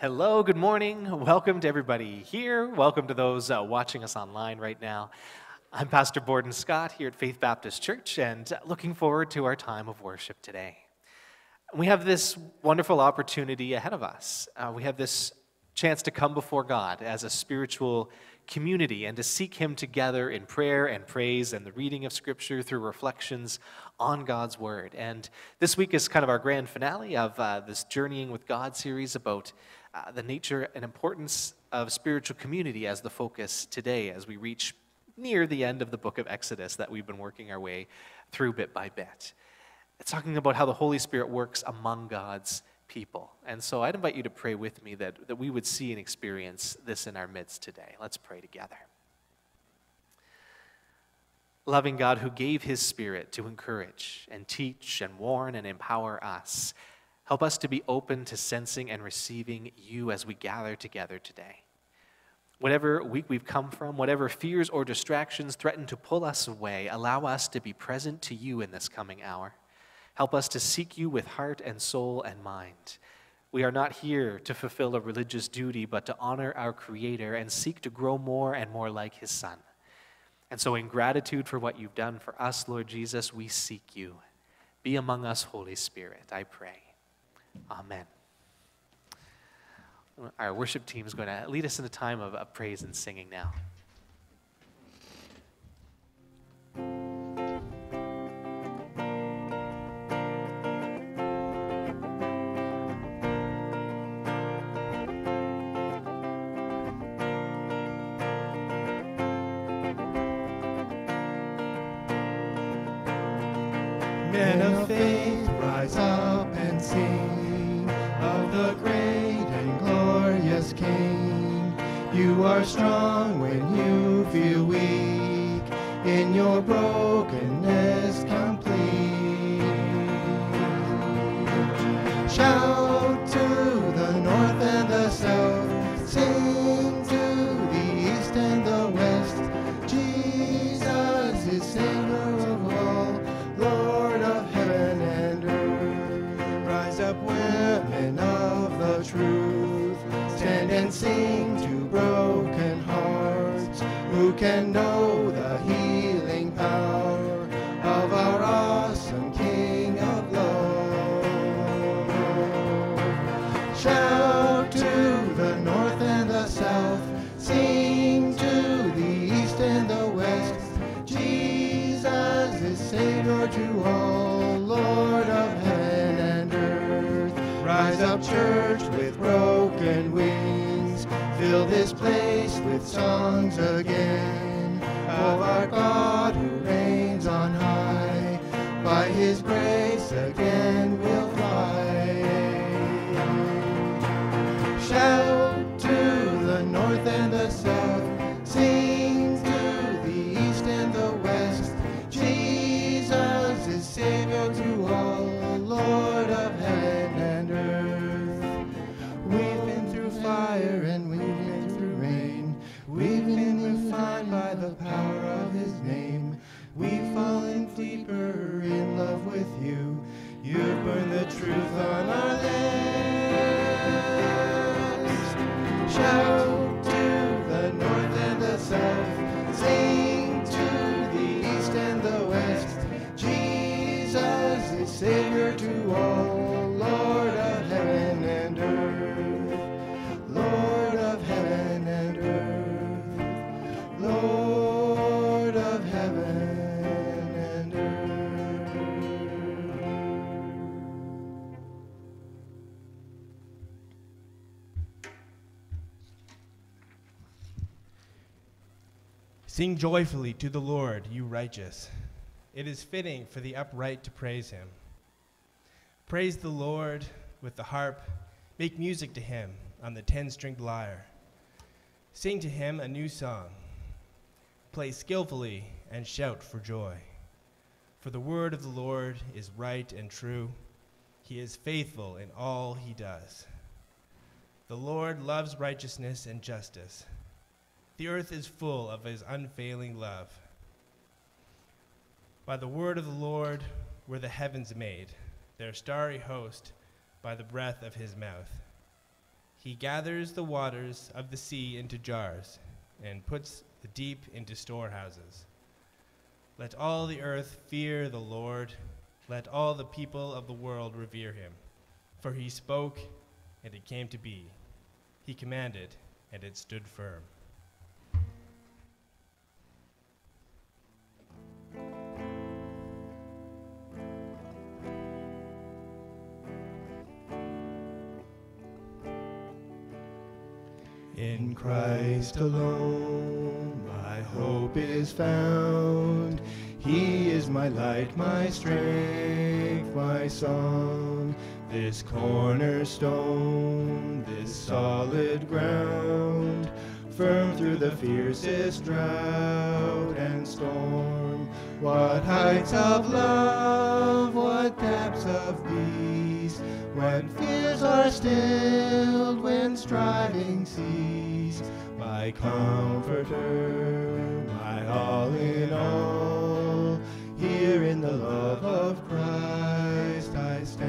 Hello, good morning. Welcome to everybody here. Welcome to those watching us online right now. I'm Pastor Borden Scott here at Faith Baptist Church and looking forward to our time of worship today. We have this wonderful opportunity ahead of us. We have this chance to come before God as a spiritual community and to seek Him together in prayer and praise and the reading of Scripture through reflections on God's Word. And this week is kind of our grand finale of this Journeying with God series about the nature and importance of spiritual community as the focus today as we reach near the end of the book of Exodus that we've been working our way through bit by bit. It's talking about how the Holy Spirit works among God's people. And so I'd invite you to pray with me that we would see and experience this in our midst today. Let's pray together. Loving God, who gave His Spirit to encourage and teach and warn and empower us, help us to be open to sensing and receiving You as we gather together today. Whatever week we've come from, whatever fears or distractions threaten to pull us away, allow us to be present to You in this coming hour. Help us to seek You with heart and soul and mind. We are not here to fulfill a religious duty, but to honor our Creator and seek to grow more and more like His Son. And so in gratitude for what You've done for us, Lord Jesus, we seek You. Be among us, Holy Spirit, I pray. Amen. Our worship team is going to lead us in a time of praise and singing now. Men of faith, rise up and sing of the great and glorious King. You are strong when you feel weak, in your brokenness complete. Shout to the north and the south, sing to the east and the west. Jesus is Savior of all, Lord of heaven and earth. Rise up, women of the truth, stand and sing to broken hearts. Who can know the healing power of our awesome King of love? Shout to the north and the south, sing to the east and the west. Jesus is Savior to all, Lord of heaven and earth. Rise up, church, with broken wings, fill this place with songs again of our God who reigns on high. By His grace again we'll fly. Shout to the north and the south, sing to the east and the west. Jesus is Savior to all, Lord of heaven and earth. We've been through fire and we've been through rain. We've been refined by the power of His name. We've fallen deeper in love with You. You burn the truth on our lips. Shout to the north and the south, sing to the east and the west. Jesus is Savior to all, Lord of heaven and earth, Lord of heaven and earth, Lord of heaven and earth. Sing joyfully to the Lord, you righteous. It is fitting for the upright to praise Him. Praise the Lord with the harp. Make music to Him on the 10-stringed lyre. Sing to Him a new song. Play skillfully and shout for joy. For the word of the Lord is right and true. He is faithful in all He does. The Lord loves righteousness and justice. The earth is full of His unfailing love. By the word of the Lord were the heavens made, their starry host by the breath of His mouth. He gathers the waters of the sea into jars and puts the deep into storehouses. Let all the earth fear the Lord. Let all the people of the world revere him. For he spoke, and it came to be. He commanded, and it stood firm. In Christ alone my hope is found. He is my light, my strength, my song. This cornerstone, this solid ground, firm through the fiercest drought and storm. What heights of love, what depths of peace, when fears are stilled, when striving cease. My comforter, my all in all, here in the love of Christ I stand.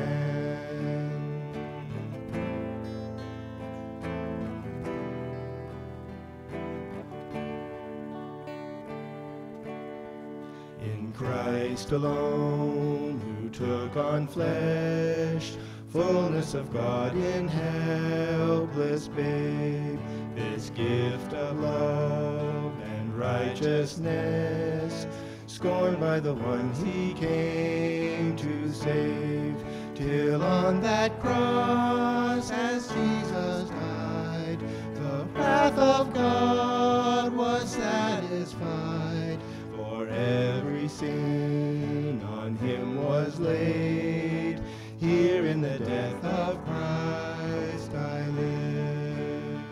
In Christ alone, who took on flesh, fullness of God in helpless babe, this gift of love and righteousness, scorned by the ones he came to save, till on that cross as Jesus died, the wrath of God was satisfied, for every sin on him was laid. Here in the death of Christ I live.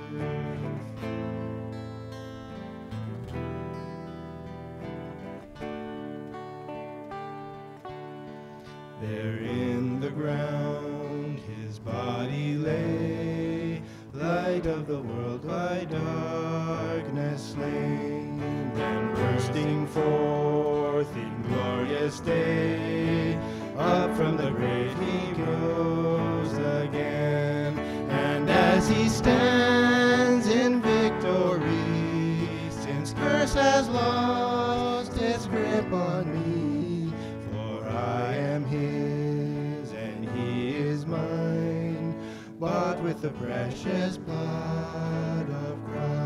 There in the ground his body lay, light of the world by darkness slain, and bursting forth in glorious day, up from the grave he rose again, and as he stands in victory, since curse has lost its grip on me, for I am his and he is mine, bought with the precious blood of Christ.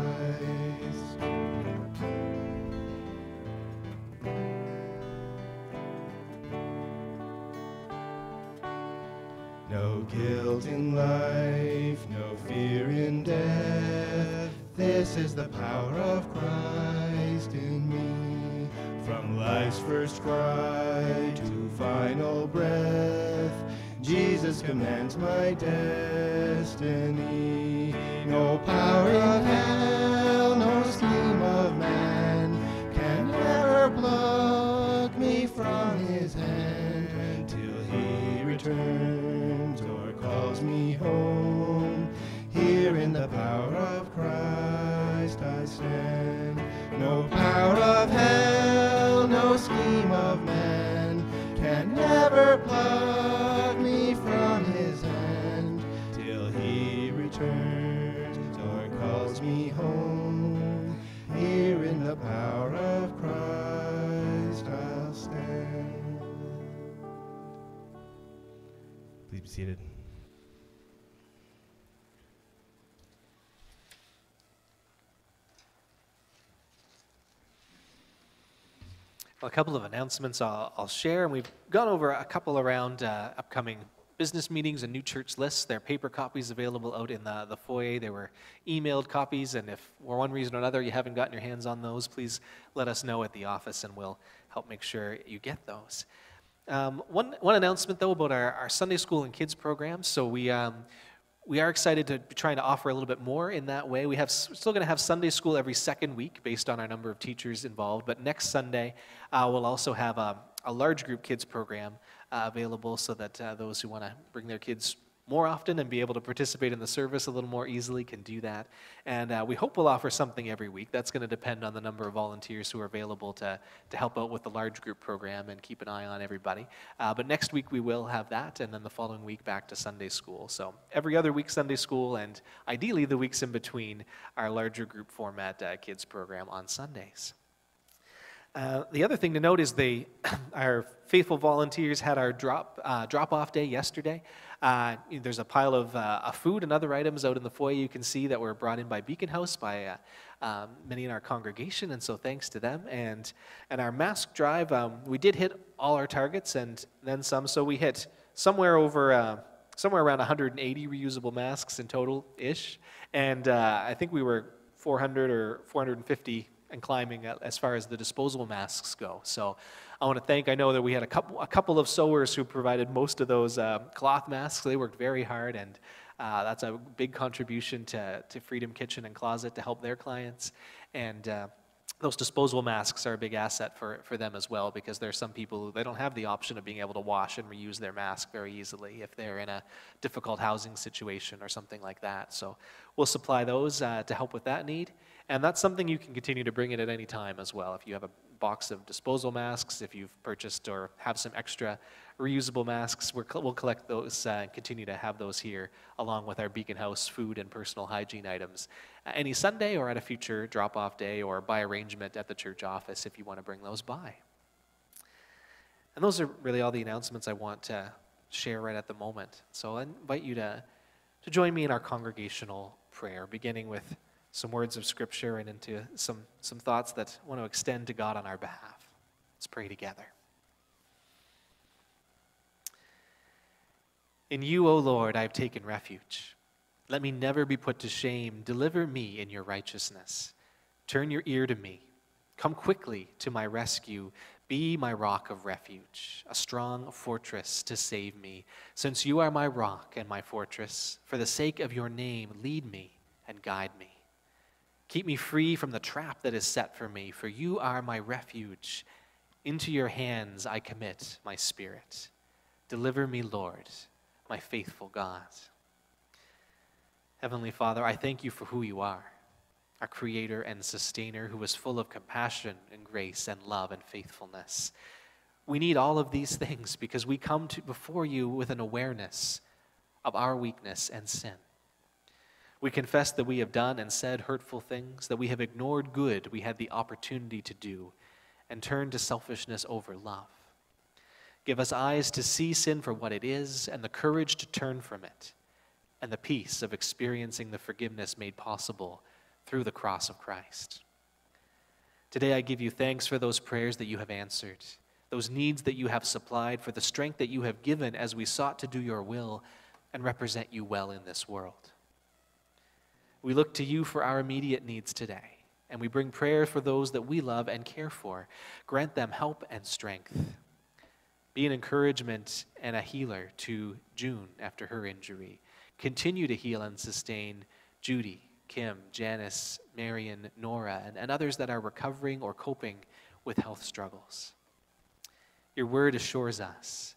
No guilt in life, no fear in death. This is the power of Christ in me. From life's first cry to final breath, Jesus commands my destiny. No power of hell, no scheme of man can ever pluck me from his hand till he returns. Me home. Here in the power of Christ I stand. No power of hell, no scheme of man can ever pluck me from his hand till he returns or calls me home. Here in the power of Christ I'll stand. Please be seated. A couple of announcements I'll share, and we've gone over a couple around upcoming business meetings and new church lists. There are paper copies available out in the foyer. There were emailed copies, and if for one reason or another you haven't gotten your hands on those, please let us know at the office, and we'll help make sure you get those. One announcement, though, about our Sunday school and kids program. So we are excited to be trying to offer a little bit more in that way. We're still going to have Sunday school every second week based on our number of teachers involved, but next Sunday we'll also have a large group kids program available so that those who want to bring their kids more often and be able to participate in the service a little more easily can do that. And we hope we'll offer something every week. That's going to depend on the number of volunteers who are available to help out with the large group program and keep an eye on everybody. But next week we will have that, and then the following week back to Sunday school. So every other week Sunday school, and ideally the weeks in between our larger group format kids program on Sundays. The other thing to note is our faithful volunteers had our drop-off day yesterday. There's a pile of food and other items out in the foyer you can see that were brought in by Beacon House, by many in our congregation, and so thanks to them. And our mask drive, we did hit all our targets and then some, so we hit somewhere over... somewhere around 180 reusable masks in total-ish, and I think we were 400 or 450 and climbing as far as the disposable masks go. So I want to thank, I know that we had a couple of sewers who provided most of those cloth masks. They worked very hard, and that's a big contribution to Freedom Kitchen and Closet to help their clients. And those disposable masks are a big asset for them as well, because there are some people who they don't have the option of being able to wash and reuse their mask very easily if they're in a difficult housing situation or something like that. So we'll supply those to help with that need. And that's something you can continue to bring in at any time as well. If you have a box of disposal masks, if you've purchased or have some extra reusable masks, we'll collect those and continue to have those here along with our Beacon House food and personal hygiene items any Sunday or at a future drop-off day or by arrangement at the church office if you want to bring those by. And those are really all the announcements I want to share right at the moment. So I invite you to join me in our congregational prayer, beginning with some words of Scripture and into some thoughts that want to extend to God on our behalf. Let's pray together. In you, O Lord, I have taken refuge. Let me never be put to shame. Deliver me in your righteousness. Turn your ear to me. Come quickly to my rescue. Be my rock of refuge, a strong fortress to save me. Since you are my rock and my fortress, for the sake of your name, lead me and guide me. Keep me free from the trap that is set for me, for you are my refuge. Into your hands I commit my spirit. Deliver me, Lord, my faithful God. Heavenly Father, I thank you for who you are, our creator and sustainer who is full of compassion and grace and love and faithfulness. We need all of these things because we come before you with an awareness of our weakness and sin. We confess that we have done and said hurtful things, that we have ignored good we had the opportunity to do, and turned to selfishness over love. Give us eyes to see sin for what it is, and the courage to turn from it, and the peace of experiencing the forgiveness made possible through the cross of Christ. Today I give you thanks for those prayers that you have answered, those needs that you have supplied, for the strength that you have given as we sought to do your will and represent you well in this world. We look to you for our immediate needs today, and we bring prayer for those that we love and care for. Grant them help and strength. Be an encouragement and a healer to June after her injury. Continue to heal and sustain Judy, Kim, Janice, Marion, Nora, and others that are recovering or coping with health struggles. Your word assures us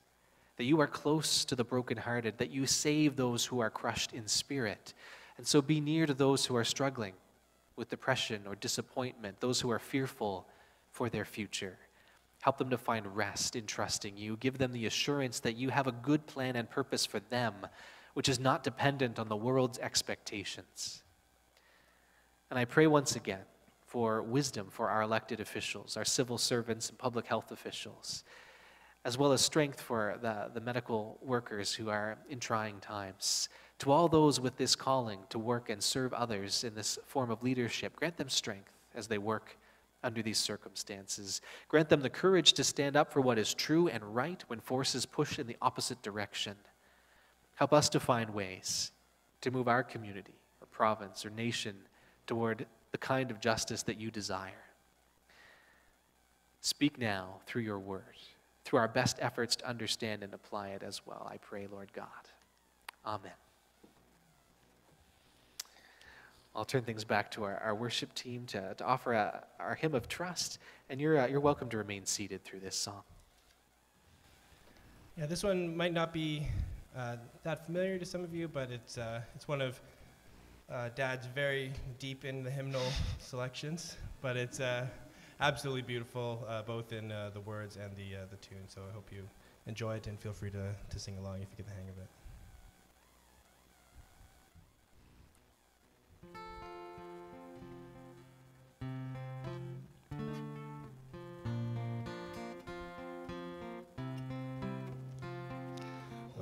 that you are close to the brokenhearted, that you save those who are crushed in spirit. And so be near to those who are struggling with depression or disappointment, those who are fearful for their future. Help them to find rest in trusting you. Give them the assurance that you have a good plan and purpose for them, which is not dependent on the world's expectations. And I pray once again for wisdom for our elected officials, our civil servants and public health officials, as well as strength for the medical workers who are in trying times. To all those with this calling to work and serve others in this form of leadership, grant them strength as they work under these circumstances. Grant them the courage to stand up for what is true and right when forces push in the opposite direction. Help us to find ways to move our community or province or nation toward the kind of justice that you desire. Speak now through your word, through our best efforts to understand and apply it as well, I pray, Lord God. Amen. I'll turn things back to our worship team to offer our hymn of trust, and you're welcome to remain seated through this song. Yeah, this one might not be Not familiar to some of you, but it's one of Dad's very deep in the hymnal selections, but it's absolutely beautiful, both in the words and the tune, so I hope you enjoy it and feel free to sing along if you get the hang of it.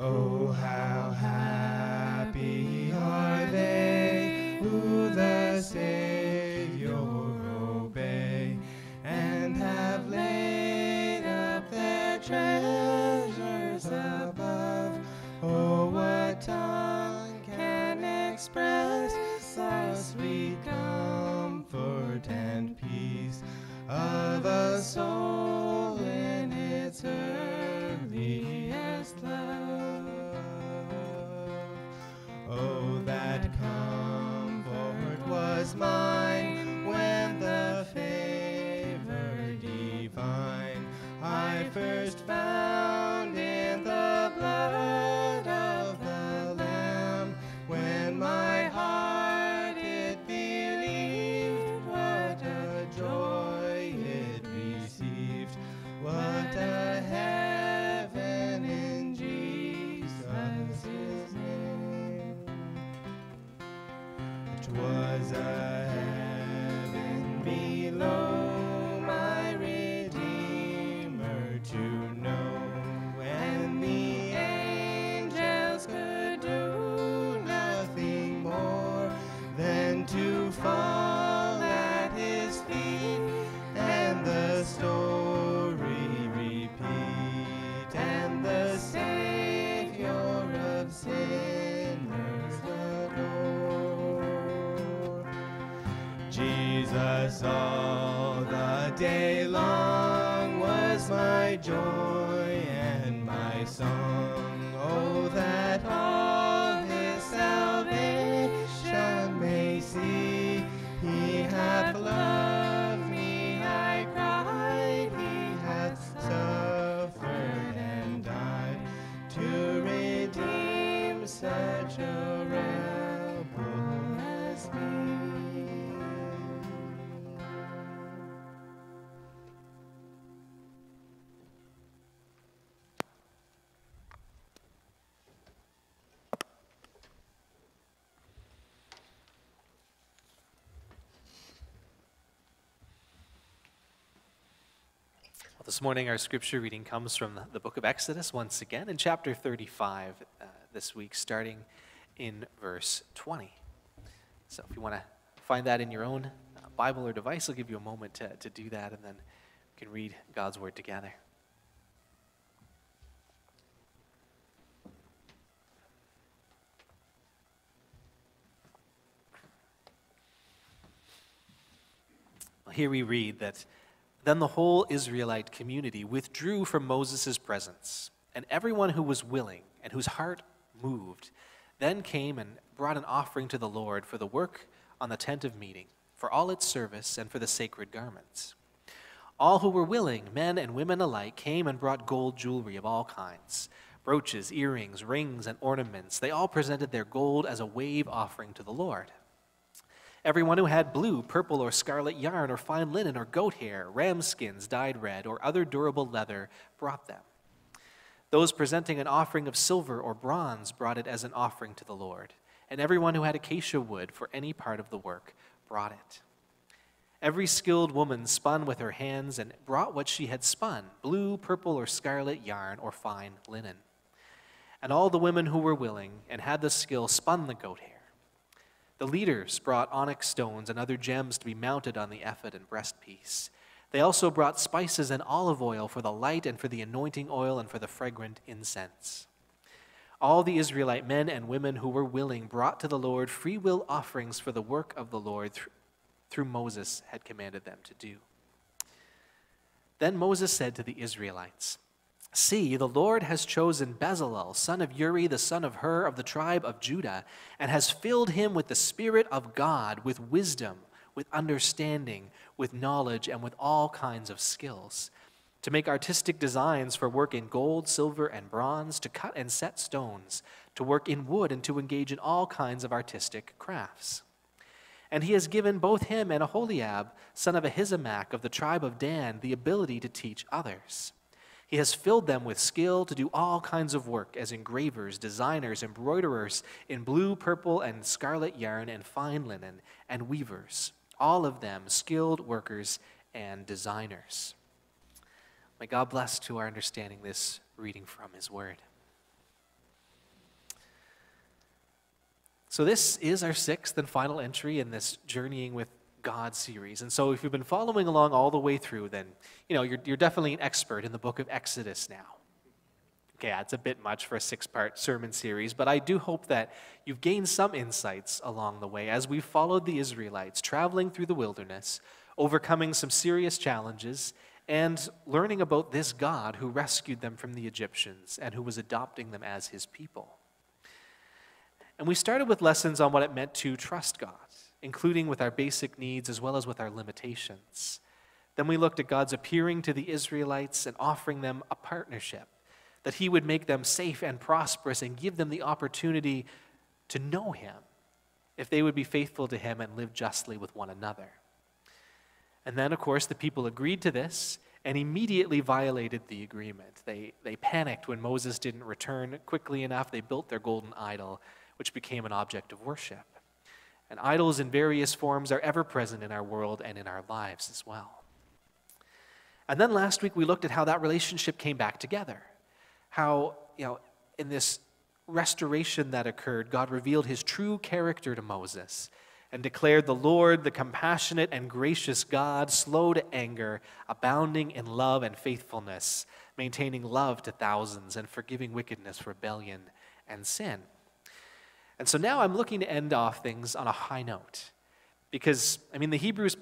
Oh, how happy are they who the Savior obey and have laid up their treasures above. Oh, what tongue can express the sweet comfort and peace of a soul in its earliest love? Oh, that comfort was mine when the favor divine I first found in the blood of the Lamb, when my heart it believed, what a joy it received, what a heaven in Jesus' name. 'Twas a heaven below my Redeemer to know, and the angels could do nothing more than to fall at his feet, and the story repeat, and the Savior of sinners adore. Jesus all the day long was my joy and my song. Oh, that all his salvation may see. He hath loved me, I cried. He hath suffered and died to redeem such a rebel as me. This morning, our scripture reading comes from the book of Exodus, once again, in chapter 35 this week, starting in verse 20. So if you want to find that in your own Bible or device, I'll give you a moment to do that, and then we can read God's word together. Well, here we read that, "Then the whole Israelite community withdrew from Moses' presence, and everyone who was willing and whose heart moved then came and brought an offering to the Lord for the work on the tent of meeting, for all its service, and for the sacred garments. All who were willing, men and women alike, came and brought gold jewelry of all kinds, brooches, earrings, rings, and ornaments. They all presented their gold as a wave offering to the Lord. Everyone who had blue, purple, or scarlet yarn, or fine linen, or goat hair, ram skins dyed red, or other durable leather brought them. Those presenting an offering of silver or bronze brought it as an offering to the Lord, and everyone who had acacia wood for any part of the work brought it. Every skilled woman spun with her hands and brought what she had spun, blue, purple, or scarlet yarn, or fine linen. And all the women who were willing and had the skill spun the goat hair. The leaders brought onyx stones and other gems to be mounted on the ephod and breastpiece. They also brought spices and olive oil for the light and for the anointing oil and for the fragrant incense. All the Israelite men and women who were willing brought to the Lord freewill offerings for the work of the Lord through Moses had commanded them to do. Then Moses said to the Israelites, 'See, the Lord has chosen Bezalel, son of Uri, the son of Hur, of the tribe of Judah, and has filled him with the Spirit of God, with wisdom, with understanding, with knowledge, and with all kinds of skills, to make artistic designs for work in gold, silver, and bronze, to cut and set stones, to work in wood, and to engage in all kinds of artistic crafts. And he has given both him and Aholiab, son of Ahisamach of the tribe of Dan, the ability to teach others. He has filled them with skill to do all kinds of work as engravers, designers, embroiderers in blue, purple, and scarlet yarn and fine linen, and weavers, all of them skilled workers and designers. May God bless to our understanding this reading from his word. So this is our sixth and final entry in this Journeying with God series. And so if you've been following along all the way through, then you know you're definitely an expert in the book of Exodus now. Okay, that's a bit much for a six-part sermon series, but I do hope that you've gained some insights along the way as we followed the Israelites traveling through the wilderness, overcoming some serious challenges, and learning about this God who rescued them from the Egyptians and who was adopting them as his people. And we started with lessons on what it meant to trust God, including with our basic needs as well as with our limitations. Then we looked at God's appearing to the Israelites and offering them a partnership, that he would make them safe and prosperous and give them the opportunity to know him if they would be faithful to him and live justly with one another. And then, of course, the people agreed to this and immediately violated the agreement. They panicked when Moses didn't return quickly enough. They built their golden idol, which became an object of worship. And idols in various forms are ever present in our world and in our lives as well. And then last week we looked at how that relationship came back together. How, in this restoration that occurred, God revealed his true character to Moses and declared the Lord, the compassionate and gracious God, slow to anger, abounding in love and faithfulness, maintaining love to thousands, and forgiving wickedness, rebellion, and sin. And so now I'm looking to end off things on a high note because, the Hebrews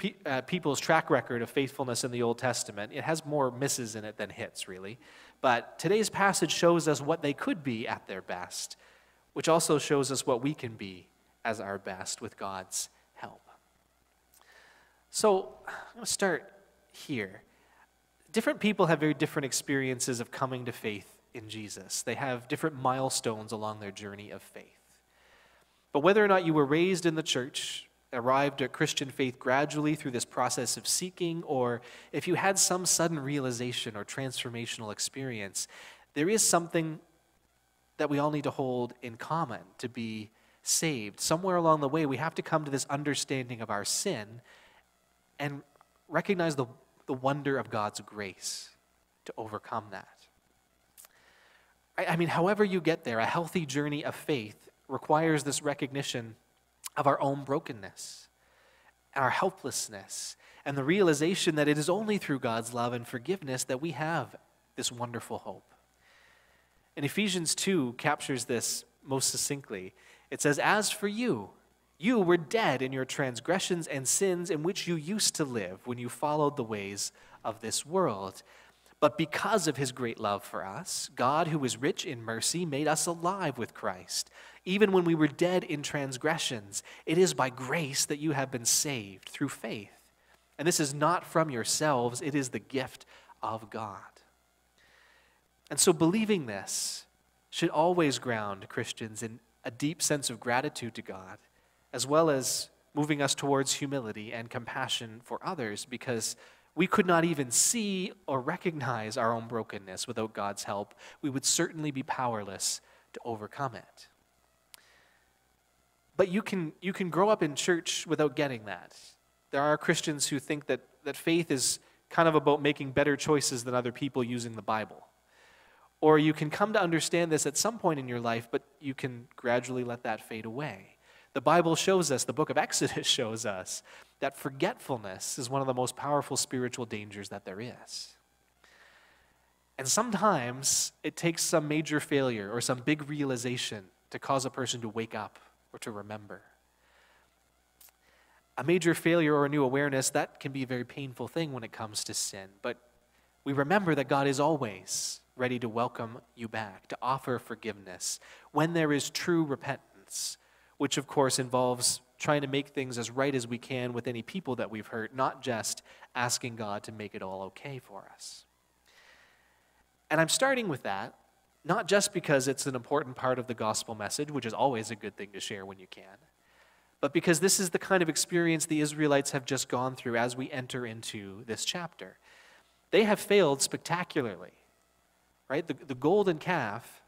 people's track record of faithfulness in the Old Testament, it has more misses in it than hits, really. But today's passage shows us what they could be at their best, which also shows us what we can be as our best with God's help. So I'm going to start here. Different people have very different experiences of coming to faith in Jesus. They have different milestones along their journey of faith. But whether or not you were raised in the church, arrived at Christian faith gradually through this process of seeking, or if you had some sudden realization or transformational experience, there is something that we all need to hold in common to be saved. Somewhere along the way, we have to come to this understanding of our sin and recognize the wonder of God's grace to overcome that. However you get there, a healthy journey of faith requires this recognition of our own brokenness, our helplessness, and the realization that it is only through God's love and forgiveness that we have this wonderful hope. And Ephesians 2 captures this most succinctly. It says, "As for you, you were dead in your transgressions and sins in which you used to live when you followed the ways of this world. But because of his great love for us, God, who is rich in mercy, made us alive with Christ. Even when we were dead in transgressions, it is by grace that you have been saved through faith. And this is not from yourselves, it is the gift of God." And so believing this should always ground Christians in a deep sense of gratitude to God, as well as moving us towards humility and compassion for others, because we could not even see or recognize our own brokenness without God's help. We would certainly be powerless to overcome it. But you can grow up in church without getting that. There are Christians who think that faith is kind of about making better choices than other people using the Bible. Or you can come to understand this at some point in your life, but you can gradually let that fade away. The Bible shows us, the book of Exodus shows us, that forgetfulness is one of the most powerful spiritual dangers that there is. And sometimes it takes some major failure or some big realization to cause a person to wake up or to remember. A major failure or a new awareness, that can be a very painful thing when it comes to sin, but we remember that God is always ready to welcome you back, to offer forgiveness when there is true repentance, which of course involves trying to make things as right as we can with any people that we've hurt, not just asking God to make it all okay for us. And I'm starting with that, not just because it's an important part of the gospel message, which is always a good thing to share when you can, but because this is the kind of experience the Israelites have just gone through as we enter into this chapter. They have failed spectacularly, right? The golden calf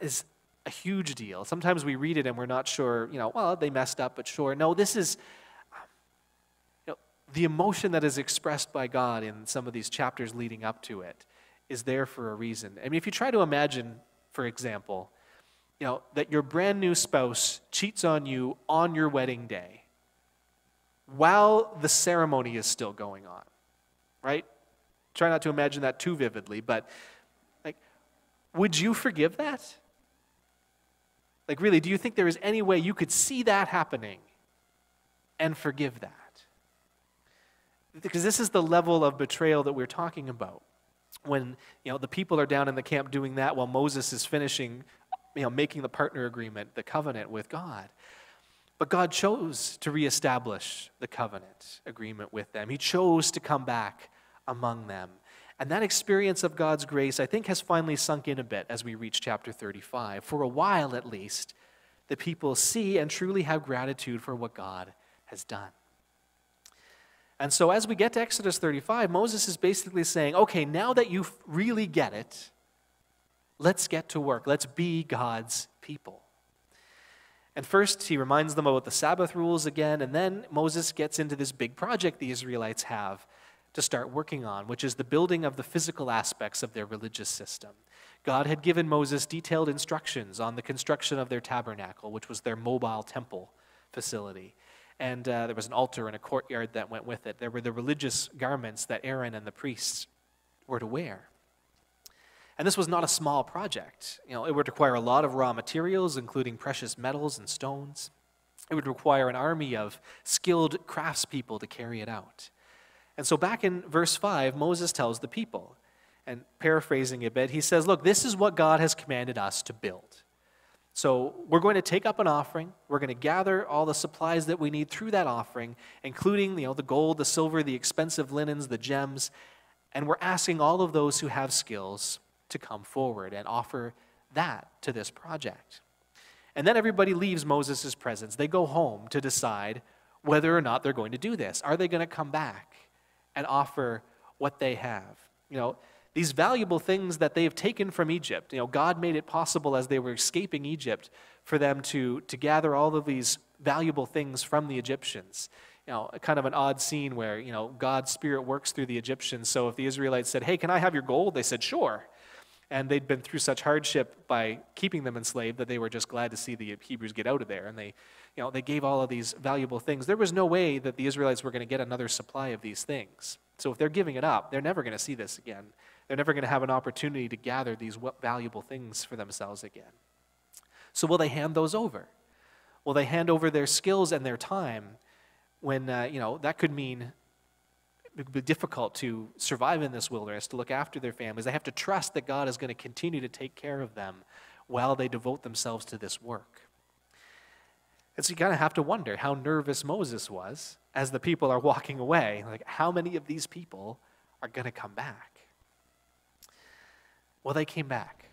is a huge deal. Sometimes we read it and we're not sure, you know, well, they messed up, but sure. No, this is, you know, the emotion that is expressed by God in some of these chapters leading up to it is there for a reason. I mean, if you try to imagine, for example, you know, that your brand new spouse cheats on you on your wedding day while the ceremony is still going on, right? Try not to imagine that too vividly, but like, would you forgive that? Like, really, do you think there is any way you could see that happening and forgive that? Because this is the level of betrayal that we're talking about. When, you know, the people are down in the camp doing that while Moses is finishing, you know, making the partner agreement, the covenant with God. But God chose to reestablish the covenant agreement with them. He chose to come back among them. And that experience of God's grace, I think, has finally sunk in a bit as we reach chapter 35. For a while, at least, the people see and truly have gratitude for what God has done. And so as we get to Exodus 35, Moses is basically saying, okay, now that you really get it, let's get to work. Let's be God's people. And first, he reminds them about the Sabbath rules again, and then Moses gets into this big project the Israelites have to start working on, which is the building of the physical aspects of their religious system. God had given Moses detailed instructions on the construction of their tabernacle, which was their mobile temple facility. And there was an altar and a courtyard that went with it. There were the religious garments that Aaron and the priests were to wear. And this was not a small project. You know, it would require a lot of raw materials, including precious metals and stones. It would require an army of skilled craftspeople to carry it out. And so back in verse 5, Moses tells the people, and paraphrasing a bit, he says, look, this is what God has commanded us to build. So we're going to take up an offering. We're going to gather all the supplies that we need through that offering, including, you know, the gold, the silver, the expensive linens, the gems. And we're asking all of those who have skills to come forward and offer that to this project. And then everybody leaves Moses' presence. They go home to decide whether or not they're going to do this. Are they going to come back and offer what they have? You know, these valuable things that they have taken from Egypt. You know, God made it possible as they were escaping Egypt for them to gather all of these valuable things from the Egyptians. You know, kind of an odd scene where, you know, God's Spirit works through the Egyptians. So if the Israelites said, hey, can I have your gold? They said, sure. And they'd been through such hardship by keeping them enslaved that they were just glad to see the Hebrews get out of there. And they, you know, they gave all of these valuable things. There was no way that the Israelites were going to get another supply of these things. So if they're giving it up, they're never going to see this again. They're never going to have an opportunity to gather these valuable things for themselves again. So will they hand those over? Will they hand over their skills and their time when, you know, that could mean it would be difficult to survive in this wilderness, to look after their families. They have to trust that God is going to continue to take care of them while they devote themselves to this work. And so you kind of have to wonder how nervous Moses was as the people are walking away. Like, how many of these people are going to come back? Well, they came back.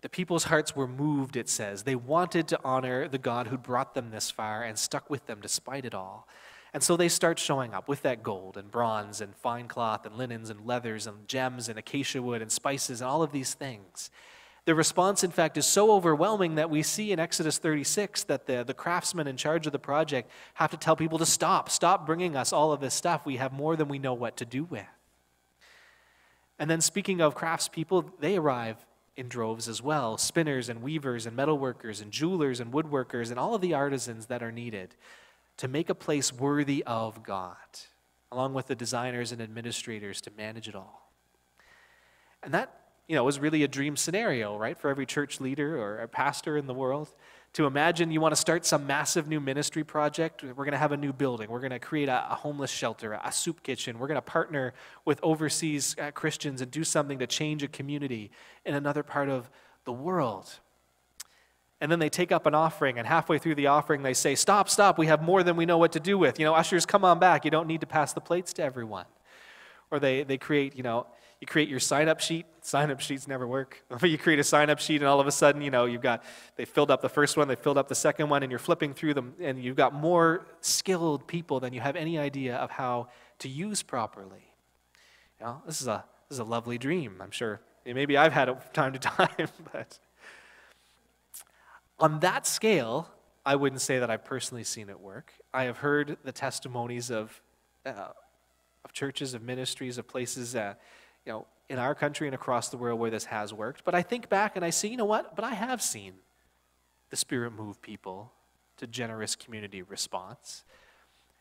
The people's hearts were moved, it says. They wanted to honor the God who brought them this far and stuck with them despite it all. And so they start showing up with that gold and bronze and fine cloth and linens and leathers and gems and acacia wood and spices and all of these things. The response, in fact, is so overwhelming that we see in Exodus 36 that the craftsmen in charge of the project have to tell people to stop bringing us all of this stuff. We have more than we know what to do with. And then speaking of craftspeople, they arrive in droves as well, spinners and weavers and metalworkers and jewelers and woodworkers and all of the artisans that are needed to make a place worthy of God, along with the designers and administrators to manage it all. And that, you know, is really a dream scenario, right, for every church leader or a pastor in the world, to imagine you want to start some massive new ministry project. We're going to have a new building. We're going to create a homeless shelter, a soup kitchen. We're going to partner with overseas Christians and do something to change a community in another part of the world. And then they take up an offering, and halfway through the offering, they say, stop, we have more than we know what to do with. You know, ushers, come on back. You don't need to pass the plates to everyone. Or they create, you know, You create your sign-up sheet. Sign-up sheets never work. You create a sign-up sheet, and all of a sudden, you know, you've got, they filled up the first one, they filled up the second one, and you're flipping through them, and you've got more skilled people than you have any idea of how to use properly. You know, this is a lovely dream, I'm sure. And maybe I've had it from time to time, but on that scale, I wouldn't say that I've personally seen it work. I have heard the testimonies of churches, of ministries, of places you know, in our country and across the world where this has worked. But I think back and I see, you know what? But I have seen the Spirit move people to generous community response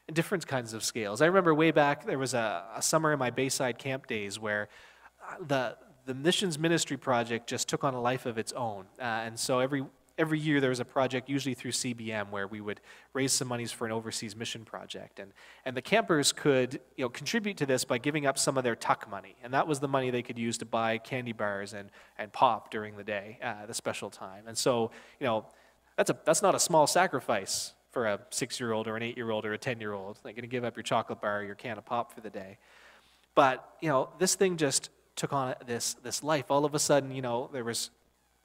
in different kinds of scales. I remember way back, there was a summer in my Bayside camp days where the missions ministry project just took on a life of its own. And so every year there was a project, usually through CBM, where we would raise some monies for an overseas mission project. And the campers could, you know, contribute to this by giving up some of their tuck money. And that was the money they could use to buy candy bars and pop during the day, the special time. And so, you know, that's not a small sacrifice for a 6-year-old or an 8-year-old or a 10-year-old. They're going to give up your chocolate bar or your can of pop for the day. But, you know, this thing just took on this life. All of a sudden, you know, there was...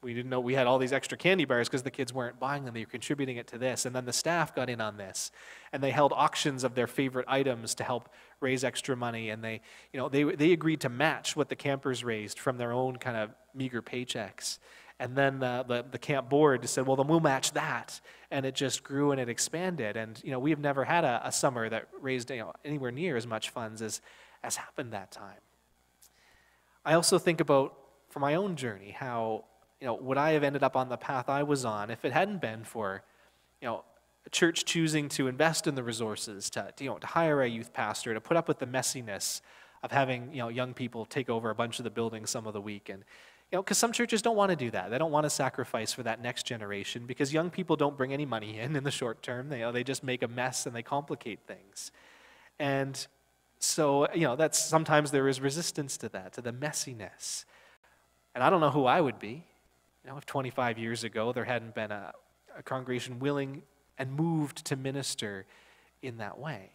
We didn't know we had all these extra candy bars because the kids weren't buying them. They were contributing it to this. And then the staff got in on this. And they held auctions of their favorite items to help raise extra money. And they, you know, they agreed to match what the campers raised from their own kind of meager paychecks. And then the camp board said, well, then we'll match that. And it just grew and it expanded. And, you know, we've never had a summer that raised, you know, anywhere near as much funds as happened that time. I also think about, for my own journey, how... You know, would I have ended up on the path I was on if it hadn't been for, you know, a church choosing to invest in the resources, to, you know, to hire a youth pastor, to put up with the messiness of having, you know, young people take over a bunch of the building some of the week. And, you know, because some churches don't want to do that. They don't want to sacrifice for that next generation because young people don't bring any money in the short term. They, you know, they just make a mess and they complicate things. And so, you know, that's sometimes there is resistance to that, to the messiness. And I don't know who I would be. You know, if 25 years ago there hadn't been a congregation willing and moved to minister in that way.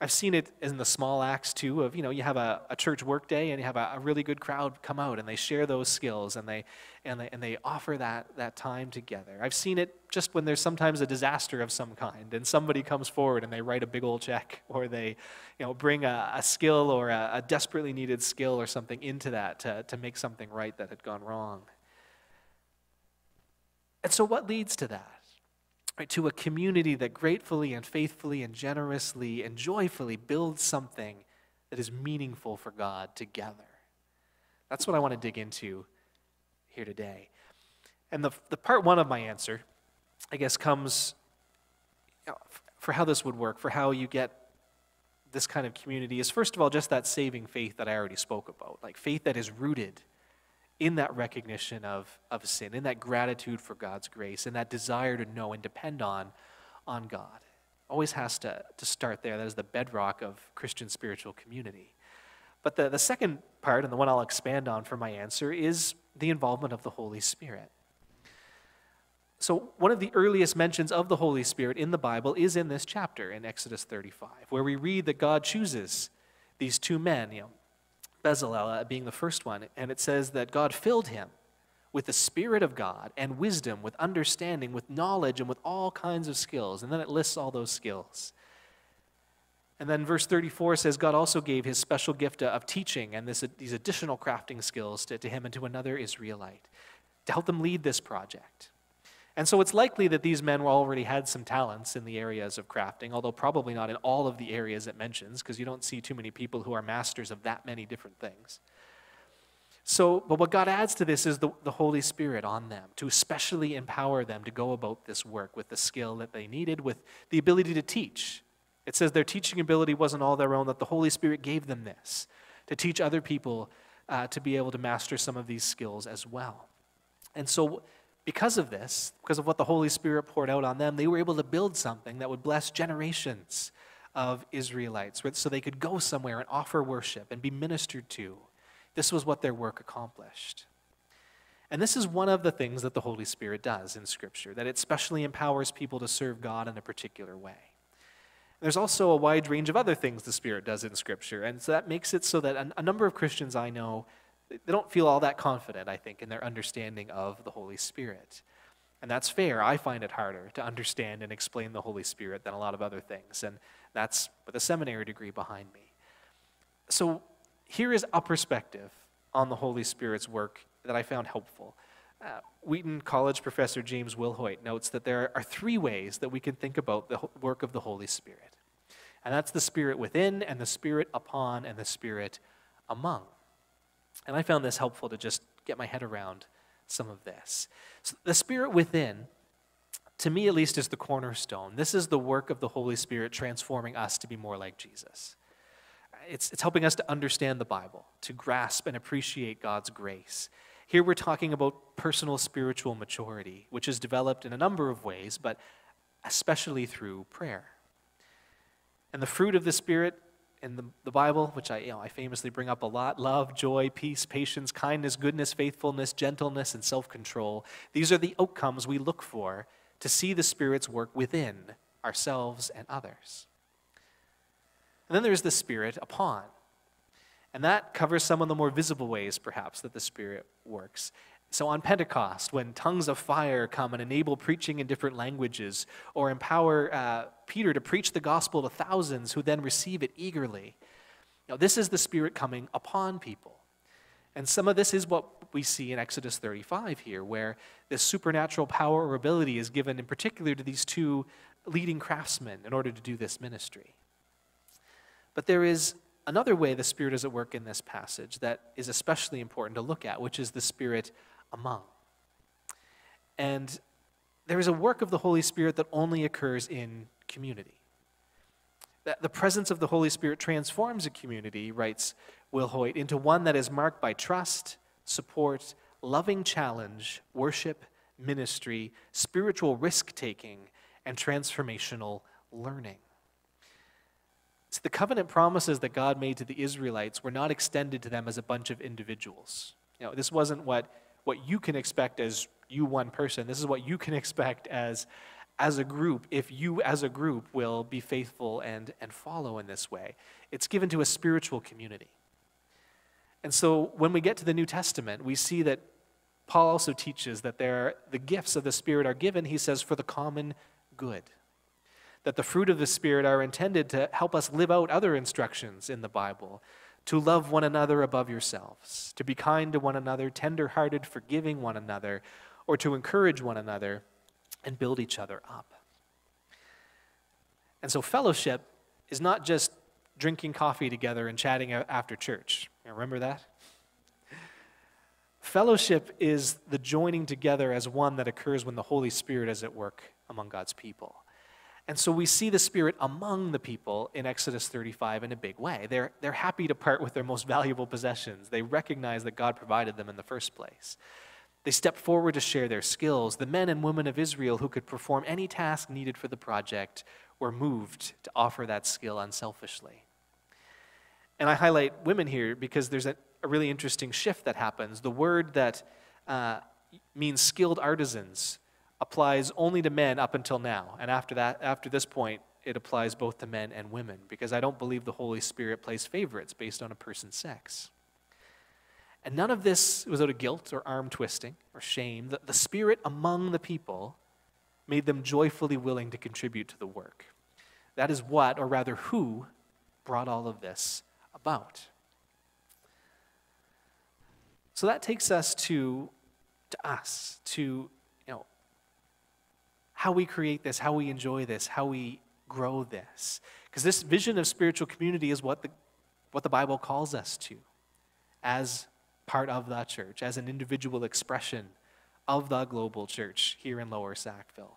I've seen it in the small acts too of, you know, you have a church work day and you have a really good crowd come out and they share those skills and they offer that time together. I've seen it just when there's sometimes a disaster of some kind and somebody comes forward and they write a big old check or they, you know, bring a skill or a desperately needed skill or something into that to make something right that had gone wrong. And so what leads to that? Right, to a community that gratefully and faithfully and generously and joyfully builds something that is meaningful for God together. That's what I want to dig into here today. And the part one of my answer, I guess, comes, you know, for how this would work, for how you get this kind of community is, first of all, just that saving faith that I already spoke about, like faith that is rooted in that recognition of sin, in that gratitude for God's grace, in that desire to know and depend on God. Always has to start there. That is the bedrock of Christian spiritual community. But the second part, and the one I'll expand on for my answer, is the involvement of the Holy Spirit. So one of the earliest mentions of the Holy Spirit in the Bible is in this chapter, in Exodus 35, where we read that God chooses these two men, you know, Bezalel being the first one, and it says that God filled him with the Spirit of God and wisdom, with understanding, with knowledge, and with all kinds of skills. And then it lists all those skills. And then verse 34 says God also gave his special gift of teaching and these additional crafting skills to him and to another Israelite to help them lead this project. And so it's likely that these men already had some talents in the areas of crafting, although probably not in all of the areas it mentions, because you don't see too many people who are masters of that many different things. So, but what God adds to this is the Holy Spirit on them, to especially empower them to go about this work with the skill that they needed, with the ability to teach. It says their teaching ability wasn't all their own, that the Holy Spirit gave them this, to teach other people to be able to master some of these skills as well. And so... because of this, because of what the Holy Spirit poured out on them, they were able to build something that would bless generations of Israelites, so they could go somewhere and offer worship and be ministered to. This was what their work accomplished. And this is one of the things that the Holy Spirit does in Scripture, that it specially empowers people to serve God in a particular way. There's also a wide range of other things the Spirit does in Scripture, and so that makes it so that a number of Christians I know, they don't feel all that confident, I think, in their understanding of the Holy Spirit. And that's fair. I find it harder to understand and explain the Holy Spirit than a lot of other things, and that's with a seminary degree behind me. So here is a perspective on the Holy Spirit's work that I found helpful. Wheaton College professor James Wilhoit notes that there are three ways that we can think about the work of the Holy Spirit. And that's the Spirit within, and the Spirit upon, and the Spirit among. And I found this helpful to just get my head around some of this. So the Spirit within, to me at least, is the cornerstone. This is the work of the Holy Spirit transforming us to be more like Jesus. It's helping us to understand the Bible, to grasp and appreciate God's grace. Here we're talking about personal spiritual maturity, which is developed in a number of ways, but especially through prayer. And the fruit of the Spirit in the Bible, which I famously bring up a lot, love, joy, peace, patience, kindness, goodness, faithfulness, gentleness, and self-control. These are the outcomes we look for to see the Spirit's work within ourselves and others. And then there's the Spirit upon. And that covers some of the more visible ways, perhaps, that the Spirit works. So on Pentecost, when tongues of fire come and enable preaching in different languages, or empower Peter to preach the gospel to thousands who then receive it eagerly, now this is the Spirit coming upon people. And some of this is what we see in Exodus 35 here, where this supernatural power or ability is given in particular to these two leading craftsmen in order to do this ministry. But there is another way the Spirit is at work in this passage that is especially important to look at, which is the Spirit among. And there is a work of the Holy Spirit that only occurs in community. That the presence of the Holy Spirit transforms a community, writes Wilhoit, into one that is marked by trust, support, loving challenge, worship, ministry, spiritual risk-taking, and transformational learning. So the covenant promises that God made to the Israelites were not extended to them as a bunch of individuals. You know, this wasn't what you can expect as you one person. This is what you can expect as a group, if you as a group will be faithful and follow in this way. It's given to a spiritual community. And so when we get to the New Testament, we see that Paul also teaches that the gifts of the Spirit are given, he says, for the common good. That the fruit of the Spirit are intended to help us live out other instructions in the Bible, to love one another above yourselves, to be kind to one another, tender-hearted, forgiving one another, or to encourage one another and build each other up. And so fellowship is not just drinking coffee together and chatting after church. You remember that? Fellowship is the joining together as one that occurs when the Holy Spirit is at work among God's people. And so we see the Spirit among the people in Exodus 35 in a big way. They're happy to part with their most valuable possessions. They recognize that God provided them in the first place. They step forward to share their skills. The men and women of Israel who could perform any task needed for the project were moved to offer that skill unselfishly. And I highlight women here because there's a really interesting shift that happens. The word that means skilled artisans applies only to men up until now. And after this point, it applies both to men and women, because I don't believe the Holy Spirit plays favorites based on a person's sex. And none of this was out of guilt or arm twisting or shame. The Spirit among the people made them joyfully willing to contribute to the work. That is what, or rather who, brought all of this about. So that takes us to how we create this, how we enjoy this, how we grow this. Because this vision of spiritual community is what the Bible calls us to as part of the church, as an individual expression of the global church here in Lower Sackville.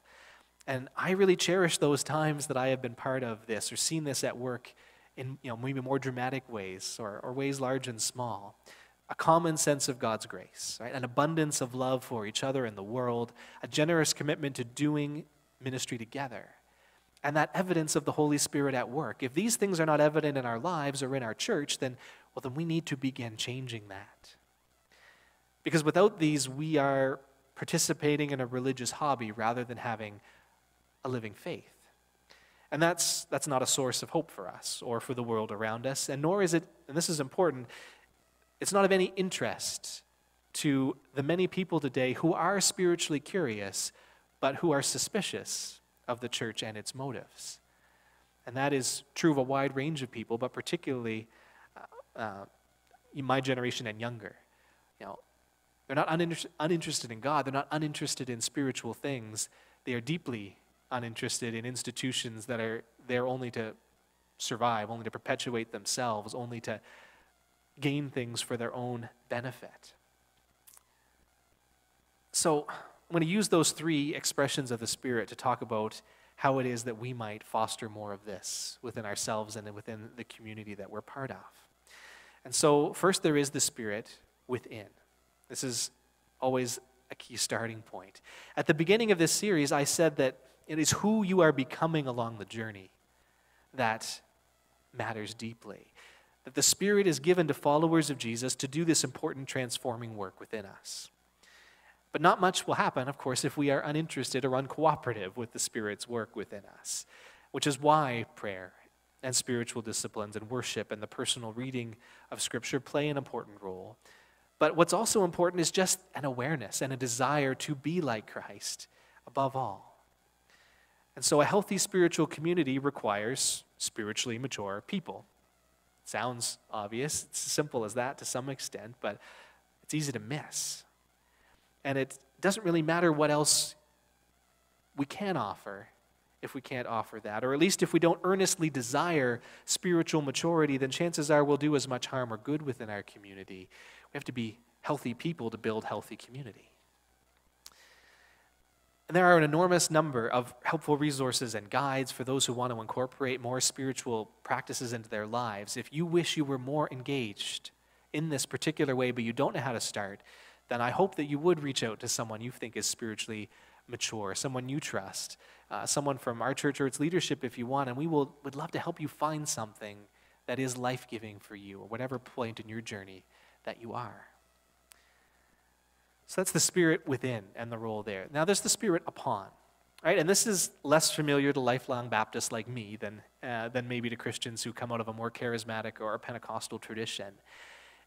And I really cherish those times that I have been part of this or seen this at work in maybe more dramatic ways or ways large and small. A common sense of God's grace, right? An abundance of love for each other and the world, a generous commitment to doing ministry together, and that evidence of the Holy Spirit at work. If these things are not evident in our lives or in our church, then we need to begin changing that. Because without these, we are participating in a religious hobby rather than having a living faith. And that's not a source of hope for us or for the world around us, and nor is it, and this is important, it's not of any interest to the many people today who are spiritually curious, but who are suspicious of the church and its motives. And that is true of a wide range of people, but particularly in my generation and younger. You know, they're not uninterested in God. They're not uninterested in spiritual things. They are deeply uninterested in institutions that are there only to survive, only to perpetuate themselves, only to gain things for their own benefit. So I'm going to use those three expressions of the Spirit to talk about how it is that we might foster more of this within ourselves and within the community that we're part of. And so first there is the Spirit within. This is always a key starting point. At the beginning of this series, I said that it is who you are becoming along the journey that matters deeply. That the Spirit is given to followers of Jesus to do this important transforming work within us. But not much will happen, of course, if we are uninterested or uncooperative with the Spirit's work within us, which is why prayer and spiritual disciplines and worship and the personal reading of Scripture play an important role. But what's also important is just an awareness and a desire to be like Christ above all. And so a healthy spiritual community requires spiritually mature people. It sounds obvious. It's as simple as that to some extent, but it's easy to miss. And it doesn't really matter what else we can offer if we can't offer that. Or at least if we don't earnestly desire spiritual maturity, then chances are we'll do as much harm or good within our community. We have to be healthy people to build healthy community. And there are an enormous number of helpful resources and guides for those who want to incorporate more spiritual practices into their lives. If you wish you were more engaged in this particular way, but you don't know how to start, then I hope that you would reach out to someone you think is spiritually mature, someone you trust, someone from our church or its leadership if you want, and we'd love to help you find something that is life-giving for you or whatever point in your journey that you are. So that's the Spirit within and the role there. Now there's the Spirit upon, right? And this is less familiar to lifelong Baptists like me than maybe to Christians who come out of a more charismatic or Pentecostal tradition.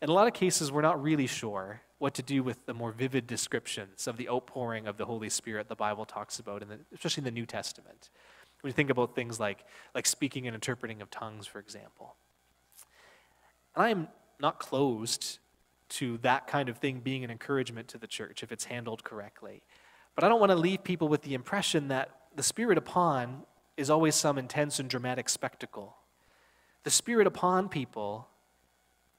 In a lot of cases, we're not really sure what to do with the more vivid descriptions of the outpouring of the Holy Spirit the Bible talks about, especially in the New Testament. When you think about things like speaking and interpreting of tongues, for example. And I am not closed to that kind of thing being an encouragement to the church if it's handled correctly. But I don't want to leave people with the impression that the Spirit upon is always some intense and dramatic spectacle. The Spirit upon people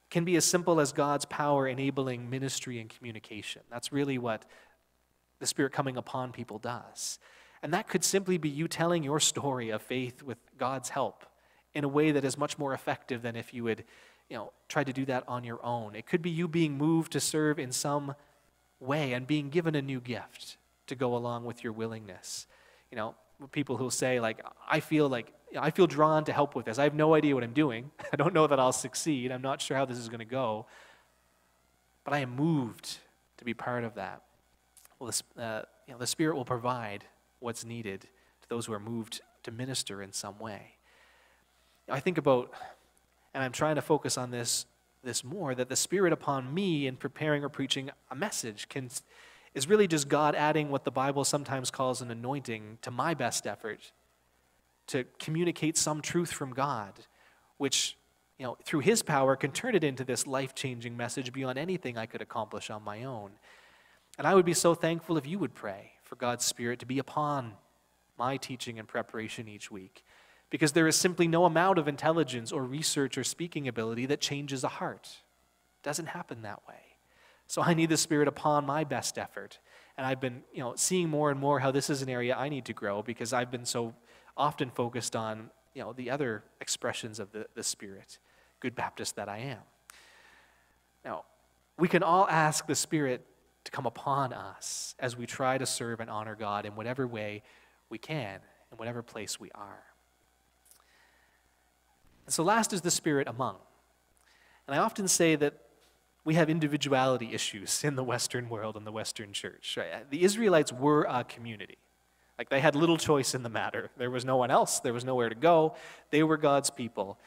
can be as simple as God's power enabling ministry and communication. That's really what the Spirit coming upon people does. And that could simply be you telling your story of faith with God's help in a way that is much more effective than if you would, try to do that on your own. It could be you being moved to serve in some way and being given a new gift to go along with your willingness. People who say, I feel drawn to help with this. I have no idea what I'm doing. I don't know that I'll succeed. I'm not sure how this is going to go. But I am moved to be part of that. Well, the Spirit will provide what's needed to those who are moved to minister in some way. I think about, and I'm trying to focus on this more, that the Spirit upon me in preparing or preaching a message is really just God adding what the Bible sometimes calls an anointing to my best effort to communicate some truth from God, which, through His power can turn it into this life-changing message beyond anything I could accomplish on my own. And I would be so thankful if you would pray for God's Spirit to be upon my teaching and preparation each week, because there is simply no amount of intelligence or research or speaking ability that changes a heart. It doesn't happen that way. So I need the Spirit upon my best effort. And I've been, seeing more and more how this is an area I need to grow, because I've been so often focused on, the other expressions of the Spirit, good Baptist that I am. Now, we can all ask the Spirit to come upon us as we try to serve and honor God in whatever way we can, in whatever place we are. And so last is the Spirit among. And I often say that we have individuality issues in the Western world and the Western church. Right? The Israelites were a community. Like, they had little choice in the matter. There was no one else. There was nowhere to go. They were God's people.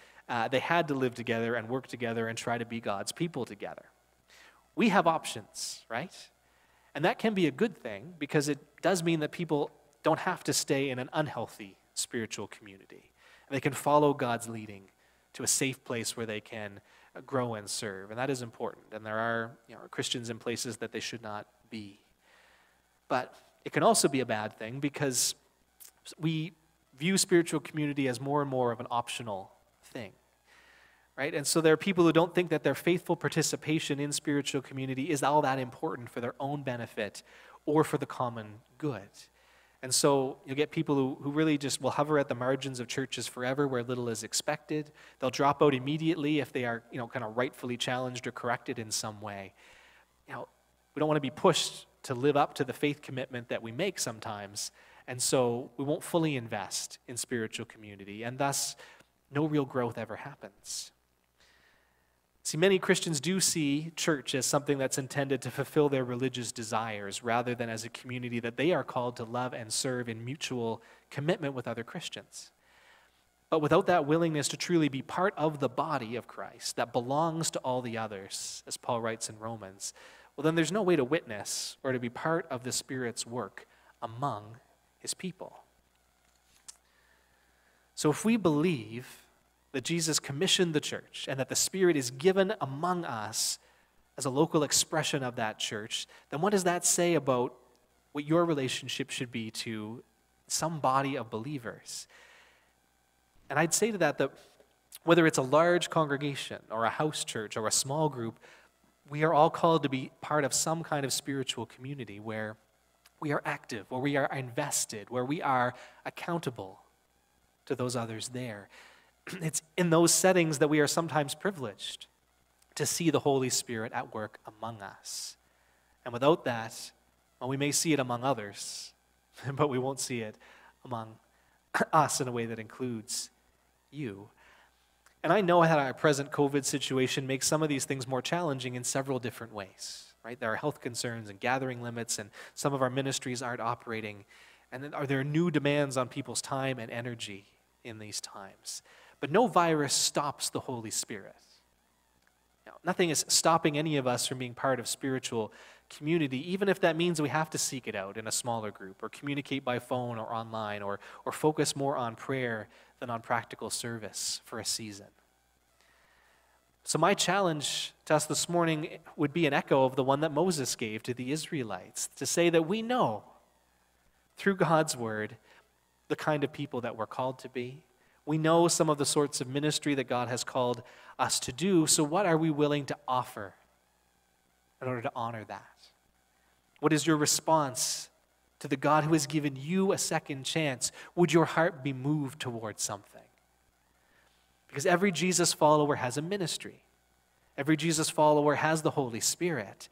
They had to live together and work together and try to be God's people together. We have options, right? And that can be a good thing, because it does mean that people don't have to stay in an unhealthy spiritual community. They can follow God's leading to a safe place where they can grow and serve, and that is important. And there are, Christians in places that they should not be. But it can also be a bad thing, because we view spiritual community as more and more of an optional thing, right? And so there are people who don't think that their faithful participation in spiritual community is all that important for their own benefit or for the common good. And so you'll get people who really just will hover at the margins of churches forever, where little is expected. They'll drop out immediately if they are, kind of rightfully challenged or corrected in some way. We don't want to be pushed to live up to the faith commitment that we make sometimes, and so we won't fully invest in spiritual community, and thus no real growth ever happens. See, many Christians do see church as something that's intended to fulfill their religious desires, rather than as a community that they are called to love and serve in mutual commitment with other Christians. But without that willingness to truly be part of the body of Christ that belongs to all the others, as Paul writes in Romans, well, then there's no way to witness or to be part of the Spirit's work among his people. So if we believe that Jesus commissioned the church and that the Spirit is given among us as a local expression of that church, then what does that say about what your relationship should be to some body of believers? And I'd say to that whether it's a large congregation or a house church or a small group, we are all called to be part of some kind of spiritual community where we are active, where we are invested, where we are accountable to those others there. It's in those settings that we are sometimes privileged to see the Holy Spirit at work among us. And without that, well, we may see it among others, but we won't see it among us in a way that includes you. And I know that our present COVID situation makes some of these things more challenging in several different ways, right? There are health concerns and gathering limits, and some of our ministries aren't operating. And then are there new demands on people's time and energy in these times? But no virus stops the Holy Spirit. Nothing is stopping any of us from being part of spiritual community, even if that means we have to seek it out in a smaller group or communicate by phone or online or focus more on prayer than on practical service for a season. So my challenge to us this morning would be an echo of the one that Moses gave to the Israelites, to say that we know through God's word the kind of people that we're called to be. We know some of the sorts of ministry that God has called us to do, so what are we willing to offer in order to honor that? What is your response to the God who has given you a second chance? Would your heart be moved towards something? Because every Jesus follower has a ministry. Every Jesus follower has the Holy Spirit.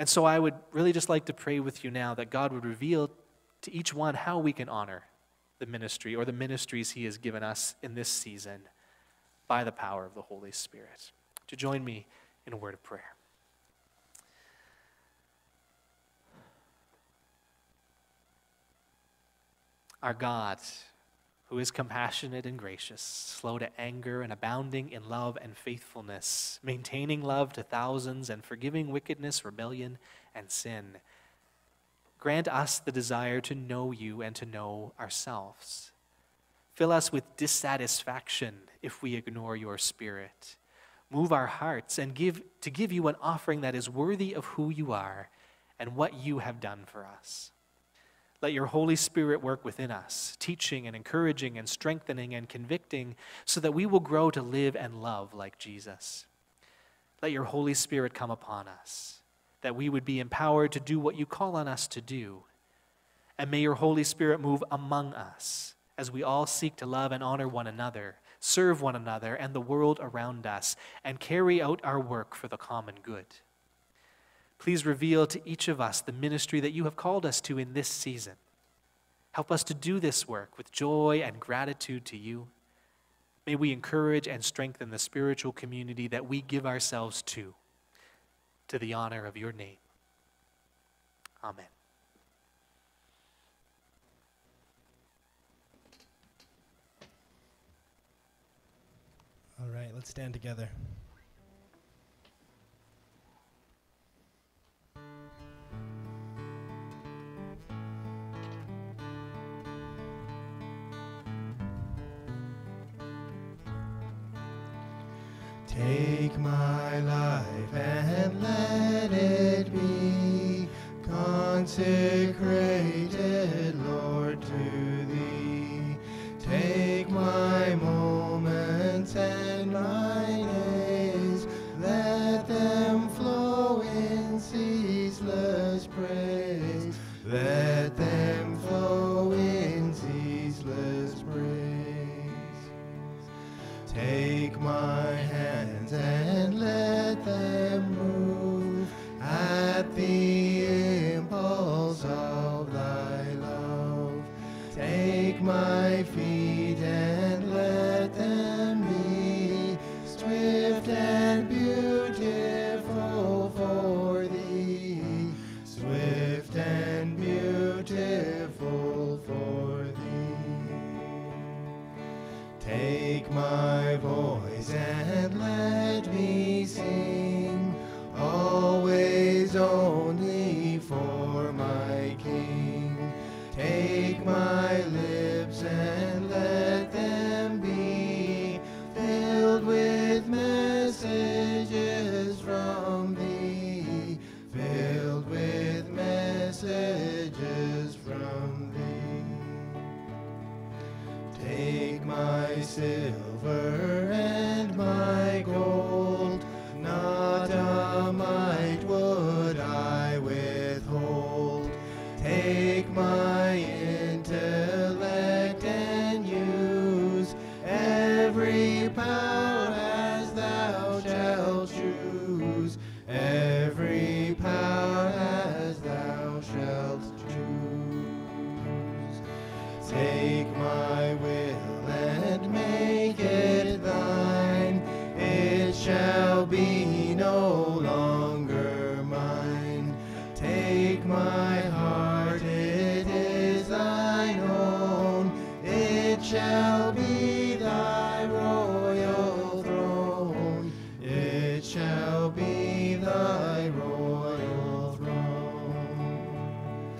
And so I would really just like to pray with you now that God would reveal to each one how we can honor the ministry or the ministries he has given us in this season by the power of the Holy Spirit. To join me in a word of prayer. Our God, who is compassionate and gracious, slow to anger and abounding in love and faithfulness, maintaining love to thousands and forgiving wickedness, rebellion, and sin, grant us the desire to know you and to know ourselves. Fill us with dissatisfaction if we ignore your Spirit. Move our hearts and give you an offering that is worthy of who you are and what you have done for us. Let your Holy Spirit work within us, teaching and encouraging and strengthening and convicting, so that we will grow to live and love like Jesus. Let your Holy Spirit come upon us, that we would be empowered to do what you call on us to do. And may your Holy Spirit move among us as we all seek to love and honor one another, serve one another and the world around us, and carry out our work for the common good. Please reveal to each of us the ministry that you have called us to in this season. Help us to do this work with joy and gratitude to you. May we encourage and strengthen the spiritual community that we give ourselves to the honor of your name. Amen. let's stand together. Take my life and let it be consecrated, Lord, to Thee. Take my moments and my days, let them flow in ceaseless praise. Let them flow in ceaseless praise. Take my and let them move at the impulse of Thy love. Take my feet and let them be swift and beautiful for Thee, swift and beautiful for Thee. Take my voice and let me sing, always only for my King. Take my lips and let them be filled with messages from Thee, filled with messages from Thee. Take my silver and my gold, not a mite would I withhold. Take my intellect and use every power as Thou shalt choose, every power as Thou shalt choose. Take my will and make it Thine, it shall be no longer mine. Take my heart, it is Thine own, it shall be Thy royal throne, it shall be Thy royal throne.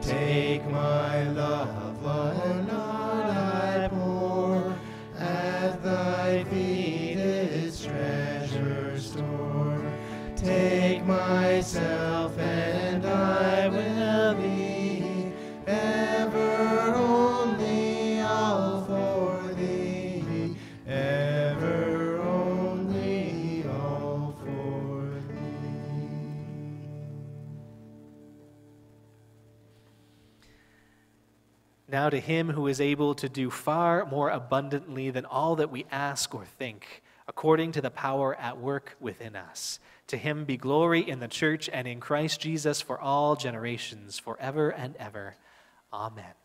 Take my love, Lord, I pour at Thy feet treasure store. Take myself and I will be ever only all for Thee, ever only all for Thee. Now to Him who is able to do far more abundantly than all that we ask or think, according to the power at work within us. To Him be glory in the church and in Christ Jesus for all generations, forever and ever. Amen.